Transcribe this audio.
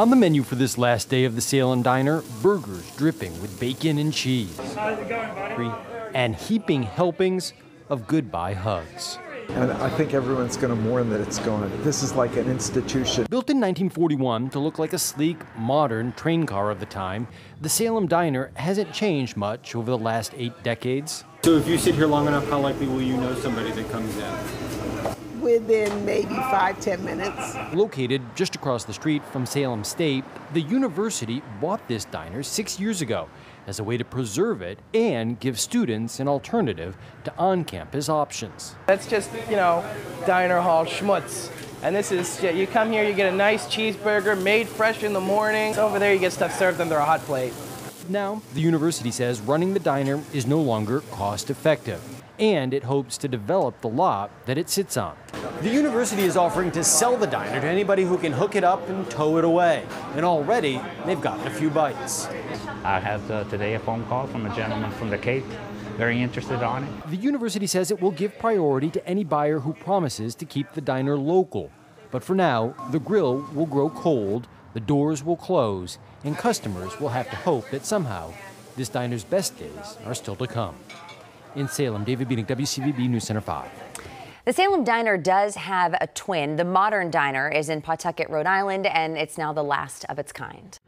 On the menu for this last day of the Salem Diner, burgers dripping with bacon and cheese. How's it going, buddy? And heaping helpings of goodbye hugs. And I think everyone's going to mourn that it's gone. This is like an institution. Built in 1941 to look like a sleek, modern train car of the time, the Salem Diner hasn't changed much over the last 8 decades. So if you sit here long enough, how likely will you know somebody that comes in? Within maybe 5–10 minutes. Located just across the street from Salem State, the university bought this diner 6 years ago as a way to preserve it and give students an alternative to on-campus options. That's just, you know, diner hall schmutz. And this is, you come here, you get a nice cheeseburger made fresh in the morning. Over there, you get stuff served under a hot plate. Now, the university says running the diner is no longer cost-effective, and it hopes to develop the lot that it sits on. The university is offering to sell the diner to anybody who can hook it up and tow it away, and already they've gotten a few bites. I had today a phone call from a gentleman from the Cape, very interested on it. The university says it will give priority to any buyer who promises to keep the diner local. But for now, the grill will grow cold, the doors will close, and customers will have to hope that somehow this diner's best days are still to come. In Salem, David Beeding, WCVB News Center 5. The Salem Diner does have a twin. The Modern Diner is in Pawtucket, Rhode Island, and it's now the last of its kind.